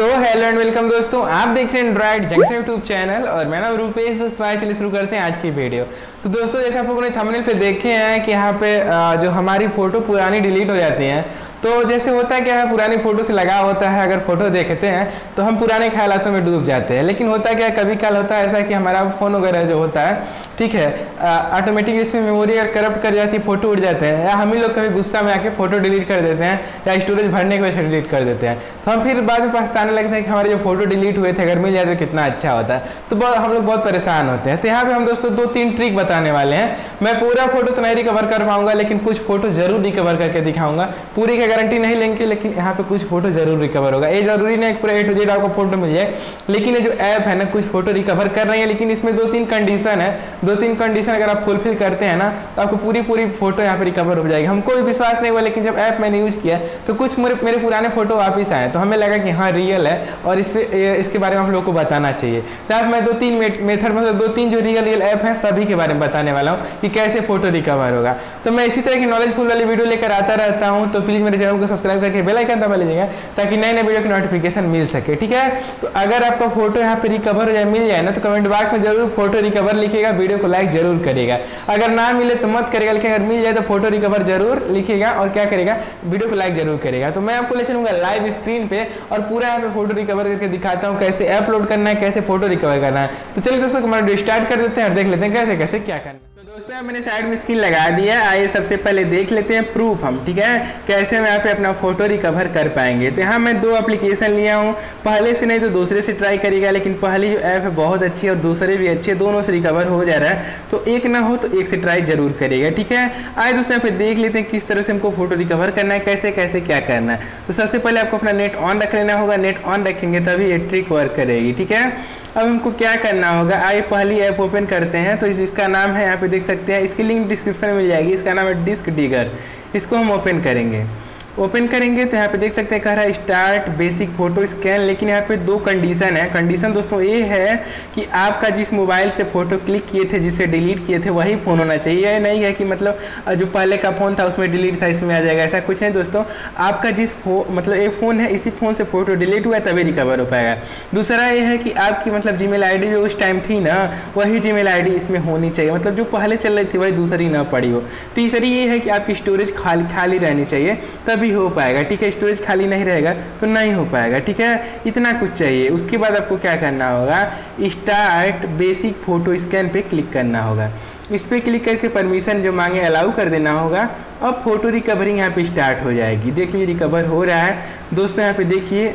तो hello and welcome दोस्तों, आप देख रहे हैं एंड्रॉइड जंक्शन यूट्यूब चैनल और मैं नाम रूपेश। दोस्तों आज चलिए शुरू करते हैं आज की वीडियो। तो दोस्तों जैसे आप लोगों ने थंबनेल पे देखे हैं कि यहाँ पे जो हमारी फ़ोटो पुरानी डिलीट हो जाती हैं, तो जैसे होता है क्या है, पुराने फ़ोटो से लगाव होता है। अगर फ़ोटो देखते हैं तो हम पुराने ख्यालातों में डूब जाते हैं, लेकिन होता क्या कभी काल होता है ऐसा कि हमारा फ़ोन वगैरह जो होता है, ठीक है, ऑटोमेटिकली इसमें मेमोरी अगर करप्ट कर जाती है, फ़ोटो उड़ जाते हैं, या हम ही लोग कभी गुस्सा में आके फ़ोटो डिलीट कर देते हैं या स्टोरेज भरने की वजह से डिलीट कर देते हैं। तो हम फिर बाद में पछताने लगते हैं कि हमारे जो फ़ोटो डिलीट हुए थे अगर मिल जाए तो कितना अच्छा होता है। तो हम लोग बहुत परेशान होते हैं। तो यहाँ पर हम दोस्तों 2-3 ट्रिक बताने वाले हैं। मैं पूरा फ़ोटो तो नहीं रिकवर कर पाऊँगा, लेकिन कुछ फ़ोटो ज़रूर रिकवर करके दिखाऊँगा। पूरी गारंटी नहीं लेंगे, लेकिन यहाँ पे कुछ फोटो जरूर रिकवर होगा। ये जरूरी नहीं पूरा A to Z आपको फोटो मिल जाए, लेकिन ये जो ऐप है ना कुछ फोटो रिकवर कर रही है, लेकिन इसमें 2-3 कंडीशन है। 2-3 कंडीशन अगर आप फुलफिल करते हैं ना तो आपको पूरी फोटो यहाँ पे रिकवर हो जाएगी। हमको भी विश्वास नहीं हुआ, लेकिन जब ऐप मैंने यूज़ किया तो कुछ मेरे पुराने फोटो वापस आए, तो हमें लगा कि हाँ रियल है और इसके बारे में आप लोगों को बताना चाहिए। तो अब मैं 2-3 मेथड मतलब 2-3 जो रियल ऐप है सभी के बारे में बताने वाला हूँ कि कैसे फोटो रिकवर होगा। तो मैं इसी तरह की नॉलेजफुल वाली वीडियो लेकर आता रहता हूँ, तो प्लीज़ मेरे चैनल को सब्सक्राइब करके बेल आइकन दबा लीजिएगा ताकि नए नए वीडियो की नोटिफिकेशन मिल सके, ठीक है। तो अगर आपका फोटो यहाँ पे रिकवर हो जाए मिल जाए ना तो कमेंट बॉक्स में जरूर फोटो रिकवर लिखिएगा, वीडियो को लाइक जरूर करिएगा। अगर ना मिले तो मत करिएगा, लेकिन अगर मिल जाए तो फोटो रिकवर जरूर लिखिएगा और क्या करेगा, वीडियो को लाइक जरूर करेगा। तो मैं आपको ले चलूँगा लाइव स्क्रीन पर और पूरा यहाँ पे फोटो रिकवर करके दिखाता हूँ कैसे अपलोड करना है, कैसे फोटो रिकवर करना है। तो चलिए दोस्तों हमारा स्टार्ट कर देते हैं और देख लेते हैं कैसे कैसे क्या करना है। दोस्तों यहाँ मैंने साइड में स्क्रीन लगा दी है। आइए सबसे पहले देख लेते हैं प्रूफ हम, ठीक है, कैसे हम यहाँ पे अपना फोटो रिकवर कर पाएंगे। तो यहाँ मैं 2 एप्लीकेशन लिया हूँ, पहले से नहीं तो दूसरे से ट्राई करिएगा, लेकिन पहली जो ऐप है बहुत अच्छी है और दूसरे भी अच्छी है, दोनों से रिकवर हो जा रहा है, तो एक ना हो तो एक से ट्राई जरूर करिएगा, ठीक है। आइए दोस्तों यहाँ पे देख लेते हैं किस तरह से हमको फोटो रिकवर करना है, कैसे कैसे क्या करना है। तो सबसे पहले आपको अपना नेट ऑन रख लेना होगा, नेट ऑन रखेंगे तभी ये ट्रिक वर्क करेगी, ठीक है। अब हमको क्या करना होगा, आइए पहली ऐप ओपन करते हैं। तो इसका नाम है, यहाँ पे देख सकते हैं, इसकी लिंक डिस्क्रिप्शन में मिल जाएगी, इसका नाम है डिस्क डिगर। इसको हम ओपन करेंगे। तो यहाँ पे देख सकते हैं कह रहा है स्टार्ट बेसिक फोटो स्कैन, लेकिन यहाँ पे 2 कंडीशन है। कंडीशन दोस्तों ये है कि आपका जिस मोबाइल से फ़ोटो क्लिक किए थे, जिसे डिलीट किए थे, वही फ़ोन होना चाहिए। नहीं है कि मतलब जो पहले का फ़ोन था उसमें डिलीट था इसमें आ जाएगा, ऐसा कुछ नहीं दोस्तों। आपका जिस मतलब ये फ़ोन है, इसी फ़ोन से फ़ोटो डिलीट हुआ तभी रिकवर हो पाएगा। दूसरा ये है कि आपकी मतलब Gmail ID जो उस टाइम थी ना, वही Gmail ID इसमें होनी चाहिए, मतलब जो पहले चल रही थी वही दूसरी ना पड़ी हो। तीसरी ये है कि आपकी स्टोरेज खाली रहनी चाहिए तभी हो पाएगा, ठीक है। स्टोरेज खाली नहीं रहेगा तो नहीं हो पाएगा, ठीक है। इतना कुछ चाहिए। उसके बाद आपको क्या करना होगा, स्टार्ट बेसिक फोटो स्कैन पे क्लिक करना होगा। इस पर क्लिक करके परमिशन जो मांगे अलाउ कर देना होगा। अब फोटो रिकवरी यहाँ पे स्टार्ट हो जाएगी। देख लीजिए रिकवर हो रहा है दोस्तों, यहाँ पे देखिए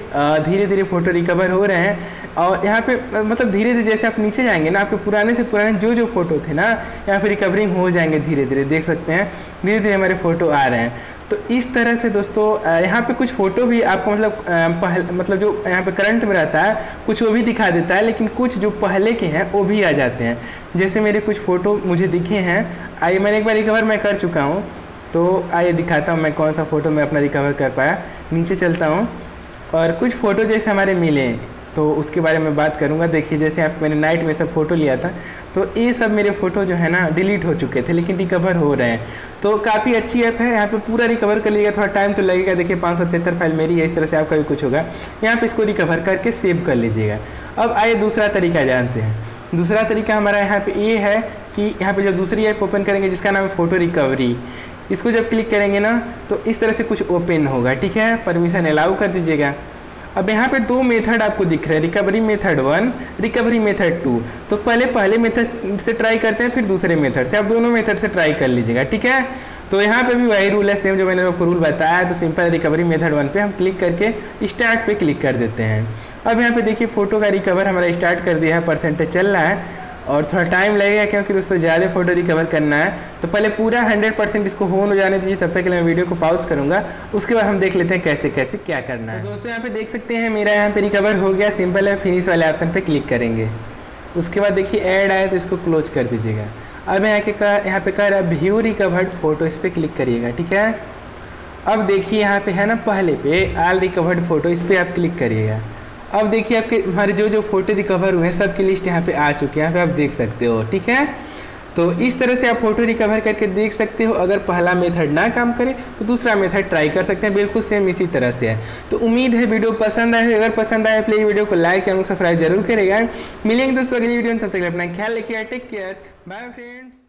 धीरे धीरे फोटो रिकवर हो रहे हैं। और यहाँ पे मतलब धीरे धीरे जैसे आप नीचे जाएंगे ना, आपके पुराने से पुराने जो फ़ोटो थे ना यहाँ पे रिकवरिंग हो जाएंगे धीरे धीरे। देख सकते हैं धीरे धीरे हमारे फ़ोटो आ रहे हैं। तो इस तरह से दोस्तों यहाँ पे कुछ फ़ोटो भी आपको मतलब जो यहाँ पे करंट में रहता है कुछ वो भी दिखा देता है, लेकिन कुछ जो पहले के हैं वो भी आ जाते हैं। जैसे मेरे कुछ फ़ोटो मुझे दिखे हैं, आइए मैंने एक बार रिकवर मैं कर चुका हूँ, तो आइए दिखाता हूँ मैं कौन सा फ़ोटो मैं अपना रिकवर कर पाया। नीचे चलता हूँ और कुछ फ़ोटो जैसे हमारे मिले तो उसके बारे में बात करूंगा। देखिए जैसे आप मैंने नाइट में सब फ़ोटो लिया था, तो ये सब मेरे फ़ोटो जो है ना डिलीट हो चुके थे, लेकिन रिकवर हो रहे हैं। तो काफ़ी अच्छी ऐप है, यहाँ पे पूरा रिकवर कर लिएगा, थोड़ा टाइम तो लगेगा। देखिए 573 फाइल मेरी है, इस तरह से आपका भी कुछ होगा। यहाँ पे इसको रिकवर करके सेव कर लीजिएगा। अब आइए दूसरा तरीका जानते हैं। दूसरा तरीका हमारा यहाँ पर ये है कि यहाँ पर जब दूसरी ऐप ओपन करेंगे जिसका नाम है फ़ोटो रिकवरी, इसको जब क्लिक करेंगे ना तो इस तरह से कुछ ओपन होगा, ठीक है। परमिशन अलाउ कर दीजिएगा। अब यहाँ पे 2 मेथड आपको दिख रहे हैं, रिकवरी मेथड 1, रिकवरी मेथड 2। तो पहले मेथड से ट्राई करते हैं, फिर दूसरे मेथड से। आप दोनों मेथड से ट्राई कर लीजिएगा, ठीक है। तो यहाँ पे भी वही रूल है, सेम जो मैंने आपको रूल बताया है। तो सिंपल रिकवरी मेथड 1 पे हम क्लिक करके स्टार्ट पे क्लिक कर देते हैं। अब यहाँ पे देखिए फ़ोटो का रिकवर हमारा स्टार्ट कर दिया है, परसेंटेज चल रहा है और थोड़ा टाइम लगेगा क्योंकि दोस्तों ज़्यादा फोटो रिकवर करना है। तो पहले पूरा 100% इसको होन हो जाने दीजिए, तब तक के लिए मैं वीडियो को पॉज करूँगा। उसके बाद हम देख लेते हैं कैसे कैसे क्या करना है। तो दोस्तों यहाँ पे देख सकते हैं मेरा यहाँ पे रिकवर हो गया। सिंपल है, फिनिश वाले ऑप्शन पे क्लिक करेंगे। उसके बाद देखिए ऐड आए तो इसको क्लोज कर दीजिएगा। अब यहाँ पे कह रहा है व्यू रिकवर्ड फोटो, इस पर क्लिक करिएगा, ठीक है। अब देखिए यहाँ पे है ना पहले पे ऑल रिकवर्ड फोटो, इस पर आप क्लिक करिएगा। अब देखिए आपके हमारे जो फ़ोटो रिकवर हुए हैं सबकी लिस्ट यहाँ पे आ चुकी है, यहाँ पे आप देख सकते हो, ठीक है। तो इस तरह से आप फोटो रिकवर करके देख सकते हो। अगर पहला मेथड ना काम करे तो दूसरा मेथड ट्राई कर सकते हैं, बिल्कुल सेम इसी तरह से है। तो उम्मीद है वीडियो पसंद आए। अगर पसंद आए प्लीज वीडियो को लाइक, चैनल को सब्सक्राइब जरूर करेगा। मिलेंगे दोस्तों अगली वीडियो में, तब तक अपना ख्याल रखिएगा। Take care, bye friends.